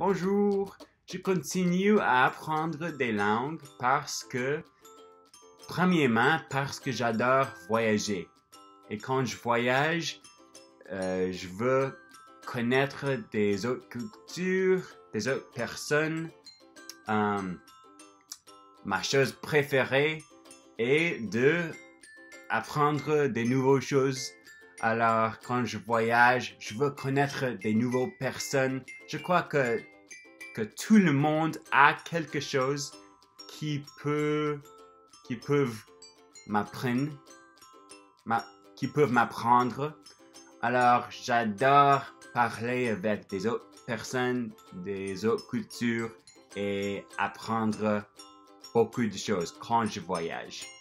Bonjour, je continue à apprendre des langues parce que, premièrement, parce que j'adore voyager. Et quand je voyage, je veux connaître des autres cultures, des autres personnes. Ma chose préférée est d'apprendre des nouvelles choses. Alors, quand je voyage, je veux connaître des nouvelles personnes. Je crois que tout le monde a quelque chose qui peuvent m'apprendre. Alors, j'adore parler avec des autres personnes, des autres cultures et apprendre beaucoup de choses quand je voyage.